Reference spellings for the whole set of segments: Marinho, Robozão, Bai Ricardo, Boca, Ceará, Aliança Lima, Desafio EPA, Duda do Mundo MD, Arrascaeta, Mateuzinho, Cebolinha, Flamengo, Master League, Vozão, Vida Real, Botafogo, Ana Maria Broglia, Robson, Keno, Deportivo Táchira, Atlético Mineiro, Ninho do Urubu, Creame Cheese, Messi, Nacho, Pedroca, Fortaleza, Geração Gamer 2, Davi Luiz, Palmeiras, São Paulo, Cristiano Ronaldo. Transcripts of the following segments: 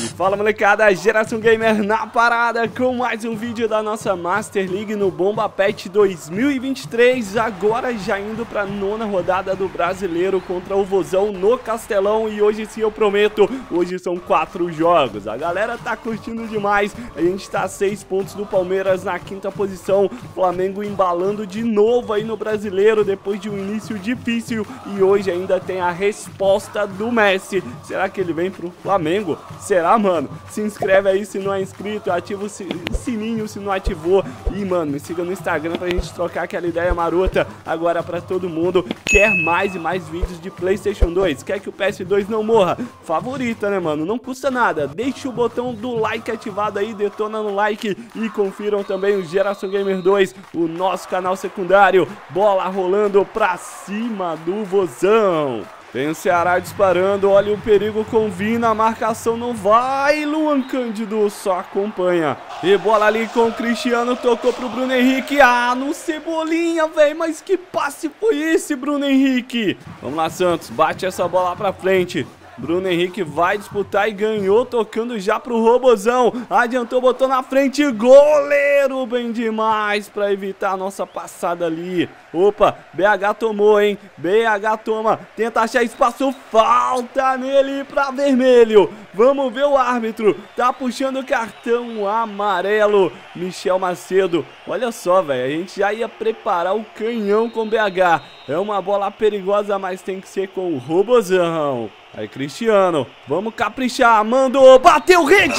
E fala, molecada, Geração Gamer na parada com mais um vídeo da nossa Master League no Bomba Patch 2023. Agora já indo para a 9ª rodada do Brasileiro contra o Vozão no Castelão. E hoje sim, eu prometo, hoje são 4 jogos. A galera tá curtindo demais. A gente tá a 6 pontos do Palmeiras na 5ª posição. Flamengo embalando de novo aí no Brasileiro depois de um início difícil. E hoje ainda tem a resposta do Messi. Será que ele vem pro Flamengo? Será, mano? Se inscreve aí se não é inscrito, ativa o sininho se não ativou. E, mano, me siga no Instagram pra gente trocar aquela ideia marota agora pra todo mundo. Quer mais e mais vídeos de Playstation 2? Quer que o PS2 não morra? Favorita, né, mano? Não custa nada. Deixa o botão do like ativado aí, detona no like. E confiram também o Geração Gamer 2, o nosso canal secundário. Bola rolando pra cima do Vozão. Tem o Ceará disparando, olha o perigo com Vina, a marcação não vai, Luan Cândido só acompanha. E bola ali com o Cristiano, tocou pro Bruno Henrique, no Cebolinha, velho, mas que passe foi esse, Bruno Henrique? Vamos lá, Santos, bate essa bola pra frente. Bruno Henrique vai disputar e ganhou, tocando já pro Robozão. Adiantou, botou na frente, goleiro bem demais para evitar a nossa passada ali. Opa, BH tomou, hein? BH toma, tenta achar espaço, falta nele para vermelho. Vamos ver o árbitro, tá puxando o cartão amarelo. Michel Macedo, olha só, velho, a gente já ia preparar o canhão com BH. É uma bola perigosa, mas tem que ser com o Robozão. Aí, Cristiano, vamos caprichar, mandou, bateu, rede!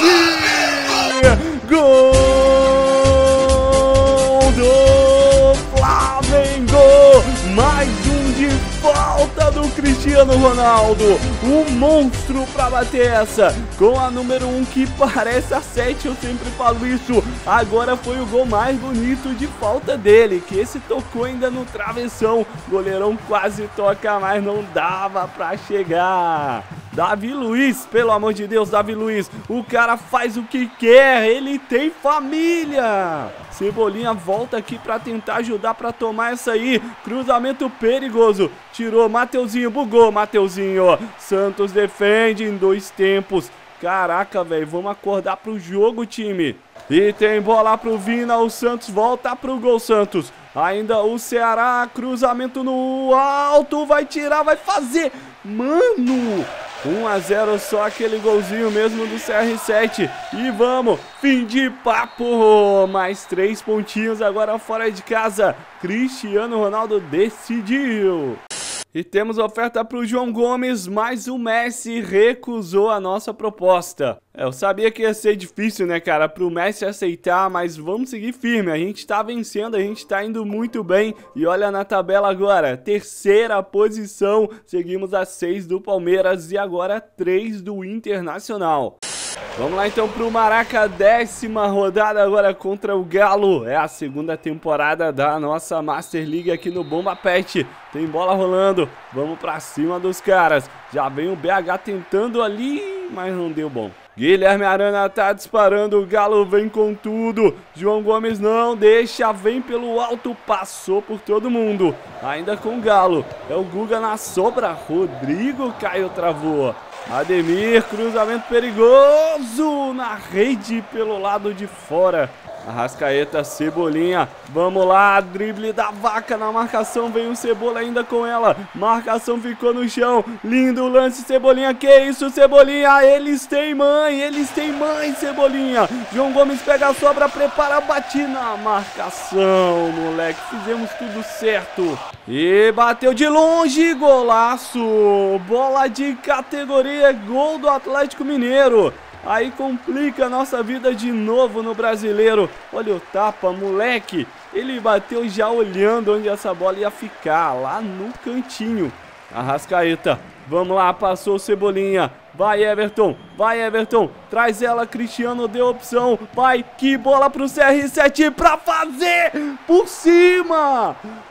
Gol do Flamengo! Mais um de falta do Cristiano Ronaldo. Um monstro pra bater essa. Com a número 1 que parece a 7, eu sempre falo isso. Agora foi o gol mais bonito de falta dele, que esse tocou ainda no travessão. Goleirão quase toca, mas não dava pra chegar. Davi Luiz, pelo amor de Deus, Davi Luiz, o cara faz o que quer, ele tem família. Cebolinha volta aqui pra tentar ajudar pra tomar essa aí. Cruzamento perigoso, tirou Mateuzinho, bugou Mateuzinho. Santos defende em 2 tempos. Caraca, velho, vamos acordar pro jogo, time. E tem bola pro Vina, o Santos volta pro gol, Santos. Ainda o Ceará, cruzamento no alto, vai tirar, vai fazer. Mano, 1 a 0, só aquele golzinho mesmo do CR7. E vamos, fim de papo. Mais 3 pontinhos agora fora de casa. Cristiano Ronaldo decidiu. E temos oferta para o João Gomes, mas o Messi recusou a nossa proposta. Eu sabia que ia ser difícil, né, cara, pro Messi aceitar, mas vamos seguir firme. A gente tá vencendo, a gente tá indo muito bem. E olha na tabela agora, 3ª posição, seguimos a 6 do Palmeiras e agora 3 do Internacional. Vamos lá então pro Maraca, 10ª rodada agora contra o Galo. É a 2ª temporada da nossa Master League aqui no Bomba Patch. Tem bola rolando, vamos pra cima dos caras. Já vem o BH tentando ali, mas não deu bom. Guilherme Arana tá disparando, o Galo vem com tudo. João Gomes não deixa, vem pelo alto, passou por todo mundo. Ainda com o Galo, é o Guga na sobra, Rodrigo Caio travou. Ademir, cruzamento perigoso na rede pelo lado de fora. Arrascaeta, Cebolinha, vamos lá, drible da vaca na marcação, vem o Cebola ainda com ela, marcação ficou no chão, lindo lance, Cebolinha, que isso, Cebolinha, eles têm mãe, Cebolinha, João Gomes pega a sobra, prepara a batida, marcação, moleque, fizemos tudo certo, e bateu de longe, golaço, bola de categoria, gol do Atlético Mineiro. Aí complica a nossa vida de novo no Brasileiro. Olha o tapa, moleque. Ele bateu já olhando onde essa bola ia ficar, lá no cantinho. Arrascaeta, vamos lá, passou o Cebolinha. Vai Everton, traz ela, Cristiano deu opção. Vai, que bola pro CR7 pra fazer!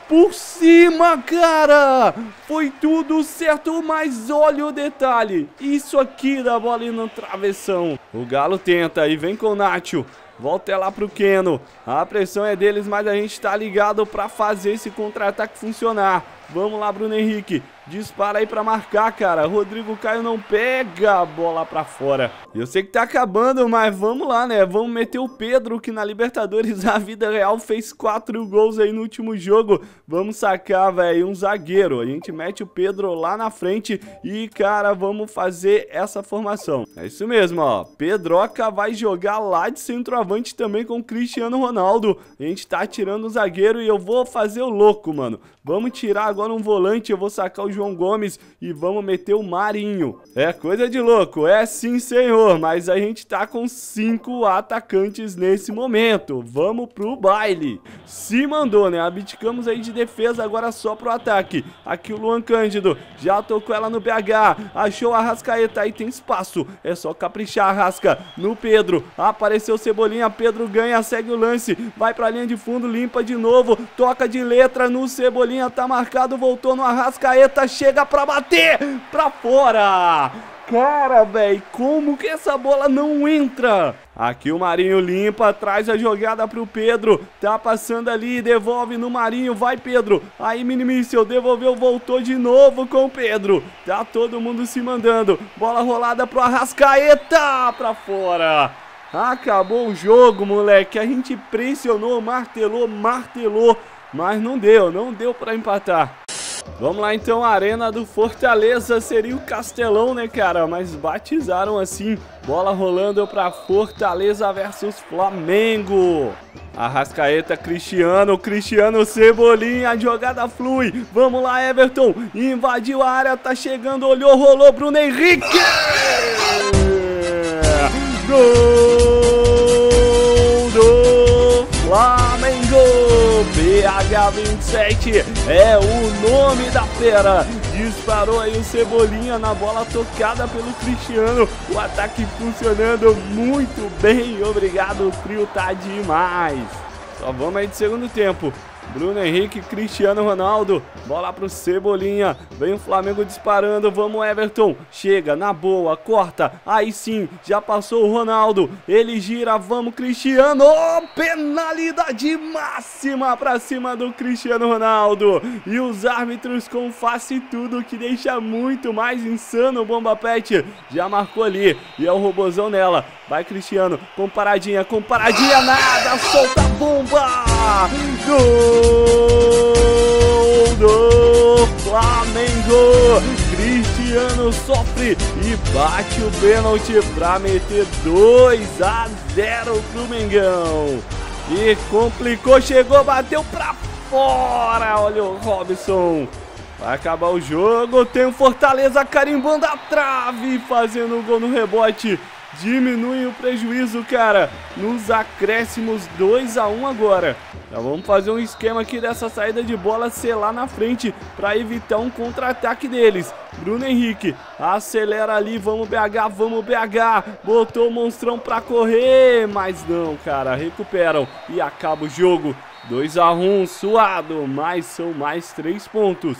Por cima, cara! Foi tudo certo, mas olha o detalhe. Isso aqui da bola indo no travessão. O Galo tenta e vem com o Nacho. Volta lá pro Keno. A pressão é deles, mas a gente tá ligado pra fazer esse contra-ataque funcionar. Vamos lá, Bruno Henrique. Dispara aí pra marcar, cara. Rodrigo Caio não pega. joga a bola pra fora. Eu sei que tá acabando, mas vamos lá, né? Vamos meter o Pedro, que na Libertadores, a vida real, fez 4 gols aí no último jogo. Vamos sacar, velho, um zagueiro. A gente mete o Pedro lá na frente e, cara, vamos fazer essa formação. É isso mesmo, ó. Pedroca vai jogar lá de centroavante também com o Cristiano Ronaldo. A gente tá tirando o zagueiro e eu vou fazer o louco, mano. Vamos tirar agora um volante, eu vou sacar o João Gomes e vamos meter o Marinho. É coisa de louco, é sim, senhor. Mas a gente tá com 5 atacantes nesse momento. Vamos pro baile. Se mandou, né? Abdicamos aí de defesa, agora só pro ataque. Aqui o Luan Cândido, já tocou ela no BH, achou a Arrascaeta, aí tem espaço. É só caprichar, Arrasca no Pedro, apareceu Cebolinha, Pedro ganha, segue o lance, vai pra linha de fundo, limpa de novo, toca de letra no Cebolinha, tá marcado, voltou no Arrascaeta, chega pra bater, pra fora. Cara, velho, como que essa bola não entra? Aqui o Marinho limpa, traz a jogada pro Pedro, tá passando ali, devolve no Marinho, vai Pedro, aí minimício, devolveu, voltou de novo com o Pedro, tá todo mundo se mandando, bola rolada pro Arrascaeta, pra fora. Acabou o jogo, moleque, a gente pressionou, martelou, mas não deu pra empatar. Vamos lá então, a Arena do Fortaleza seria o Castelão, né, cara? Mas batizaram assim, bola rolando para Fortaleza versus Flamengo. Arrascaeta, Cristiano, Cebolinha, a jogada flui. Vamos lá, Everton, invadiu a área, tá chegando, olhou, rolou, Bruno Henrique! Gol do Flamengo! PH27 é o nome da fera. Disparou aí o Cebolinha na bola tocada pelo Cristiano. O ataque funcionando muito bem. Obrigado, o trio tá demais. Só vamos aí de segundo tempo. Bruno Henrique, Cristiano Ronaldo, bola pro Cebolinha, vem o Flamengo disparando, vamos Everton, chega, na boa, corta, aí sim, já passou o Ronaldo, ele gira, vamos Cristiano, penalidade máxima pra cima do Cristiano Ronaldo, e os árbitros com face e tudo, que deixa muito mais insano o Bomba Patch, já marcou ali, e é o Robozão nela, vai Cristiano, com paradinha, nada, solta a bomba, gol! Gol do Flamengo! Cristiano sofre e bate o pênalti para meter 2-0 pro Mengão. E complicou, chegou, bateu pra fora. Olha o Robson. Vai acabar o jogo, tem o Fortaleza carimbando a trave, fazendo um gol no rebote. Diminui o prejuízo, cara. Nos acréscimos, 2-1 agora. Então vamos fazer um esquema aqui dessa saída de bola ser lá na frente para evitar um contra-ataque deles. Bruno Henrique acelera ali, vamos BH, botou o monstrão para correr, mas não, cara, recuperam e acaba o jogo. 2-1, suado, mas são mais 3 pontos.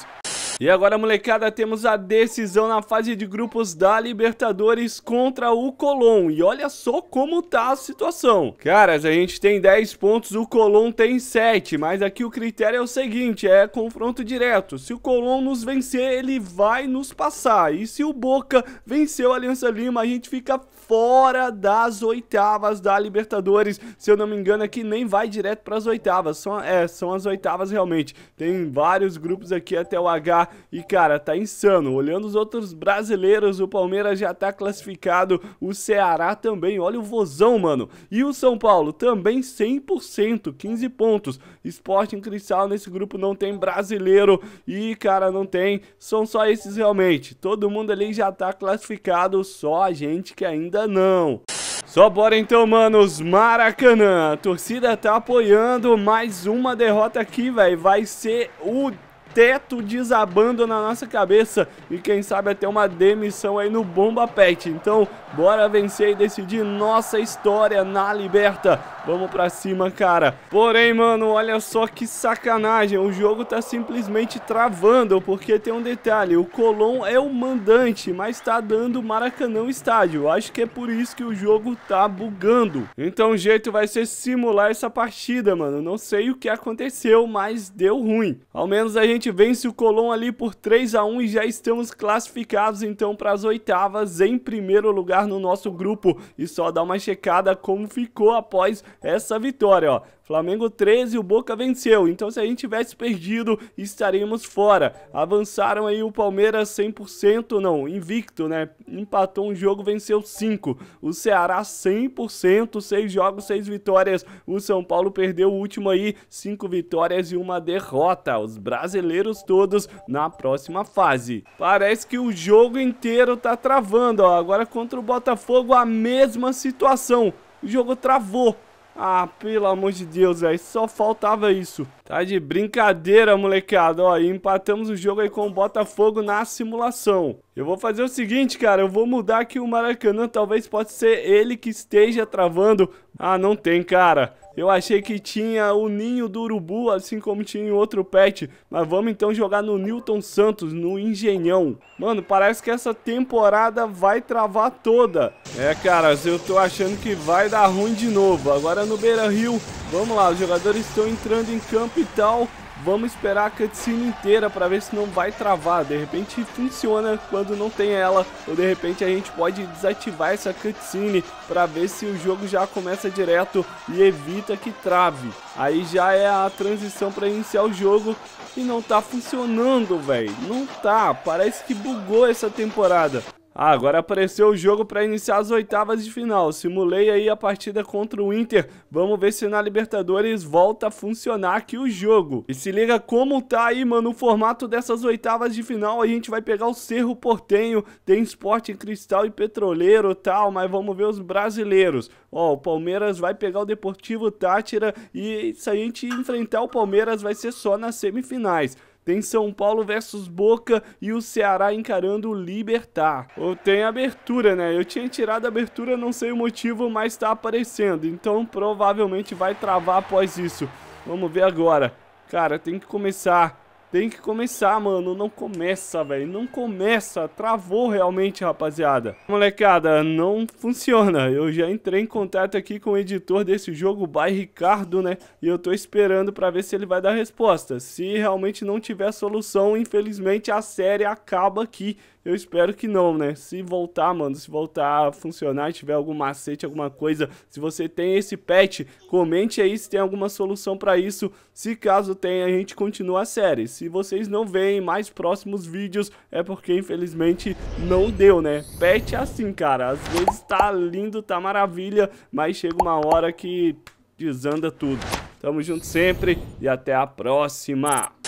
E agora, molecada, temos a decisão na fase de grupos da Libertadores contra o Colón. E olha só como tá a situação. Caras, a gente tem 10 pontos, o Colón tem 7. Mas aqui o critério é o seguinte, é confronto direto. Se o Colón nos vencer, ele vai nos passar. E se o Boca venceu a Aliança Lima, a gente fica fora das oitavas da Libertadores. Se eu não me engano, aqui nem vai direto para as oitavas. São as oitavas realmente. Tem vários grupos aqui até o H. E, cara, tá insano. Olhando os outros brasileiros, o Palmeiras já tá classificado, o Ceará também, olha o Vozão, mano. E o São Paulo também 100%, 15 pontos. Sporting Cristal, nesse grupo não tem brasileiro e, cara, não tem. São só esses realmente. Todo mundo ali já tá classificado, só a gente que ainda não. Só bora então, manos, Maracanã. A torcida tá apoiando, mais uma derrota aqui, velho. Vai ser o teto desabando na nossa cabeça e quem sabe até uma demissão aí no Bomba Patch. Então bora vencer e decidir nossa história na Liberta. Vamos pra cima, cara. Porém, mano, olha só que sacanagem. O jogo tá simplesmente travando, porque tem um detalhe, o Colón é o mandante, mas tá dando Maracanã o estádio. Acho que é por isso que o jogo tá bugando. Então o jeito vai ser simular essa partida, mano. Não sei o que aconteceu, mas deu ruim. Ao menos a gente gente vence o Colón ali por 3 a 1 e já estamos classificados então para as oitavas em primeiro lugar no nosso grupo. E só dá uma checada como ficou após essa vitória, ó. Flamengo 13, o Boca venceu, então se a gente tivesse perdido, estaríamos fora. Avançaram aí o Palmeiras 100%, não, invicto, né? Empatou um jogo, venceu 5. O Ceará 100%, 6 jogos, 6 vitórias. O São Paulo perdeu o último aí, 5 vitórias e 1 derrota. Os brasileiros todos na próxima fase. Parece que o jogo inteiro tá travando, ó. Agora contra o Botafogo a mesma situação. O jogo travou. Ah, pelo amor de Deus, velho, só faltava isso. Tá de brincadeira, molecada, ó, e empatamos o jogo aí com o Botafogo na simulação. Eu vou fazer o seguinte, cara, eu vou mudar aqui o Maracanã, talvez possa ser ele que esteja travando. Ah, não tem, cara. Eu achei que tinha o Ninho do Urubu, assim como tinha em outro patch. Mas vamos então jogar no Newton Santos, no Engenhão. Mano, parece que essa temporada vai travar toda. É, cara, eu tô achando que vai dar ruim de novo. Agora no Beira-Rio, vamos lá, os jogadores estão entrando em campo e tal. Vamos esperar a cutscene inteira para ver se não vai travar. De repente funciona quando não tem ela. Ou de repente a gente pode desativar essa cutscene para ver se o jogo já começa direto e evita que trave. Aí já é a transição para iniciar o jogo e não tá funcionando, velho. Não tá, parece que bugou essa temporada. Ah, agora apareceu o jogo para iniciar as oitavas de final. Simulei aí a partida contra o Inter. Vamos ver se na Libertadores volta a funcionar aqui o jogo. E se liga como tá aí, mano, o formato dessas oitavas de final. A gente vai pegar o Cerro Portenho, tem Sporting Cristal e Petroleiro e tal, mas vamos ver os brasileiros. Ó, o Palmeiras vai pegar o Deportivo Táchira e se a gente enfrentar o Palmeiras vai ser só nas semifinais. Tem São Paulo versus Boca e o Ceará encarando o Libertad. Ou tem abertura, né? Eu tinha tirado a abertura, não sei o motivo, mas tá aparecendo. Então provavelmente vai travar após isso. Vamos ver agora. Cara, tem que começar. Tem que começar, mano. Não começa, velho. Não começa. Travou realmente, rapaziada. Molecada, não funciona. Eu já entrei em contato aqui com o editor desse jogo, o Bai Ricardo, né? E eu tô esperando pra ver se ele vai dar resposta. Se realmente não tiver solução, infelizmente a série acaba aqui. Eu espero que não, né? Se voltar, mano, se voltar a funcionar, tiver algum macete, alguma coisa, se você tem esse patch, comente aí se tem alguma solução pra isso. Se caso tenha, a gente continua a série. Se vocês não veem mais próximos vídeos, é porque infelizmente não deu, né? Patch é assim, cara. Às vezes tá lindo, tá maravilha, mas chega uma hora que desanda tudo. Tamo junto sempre e até a próxima!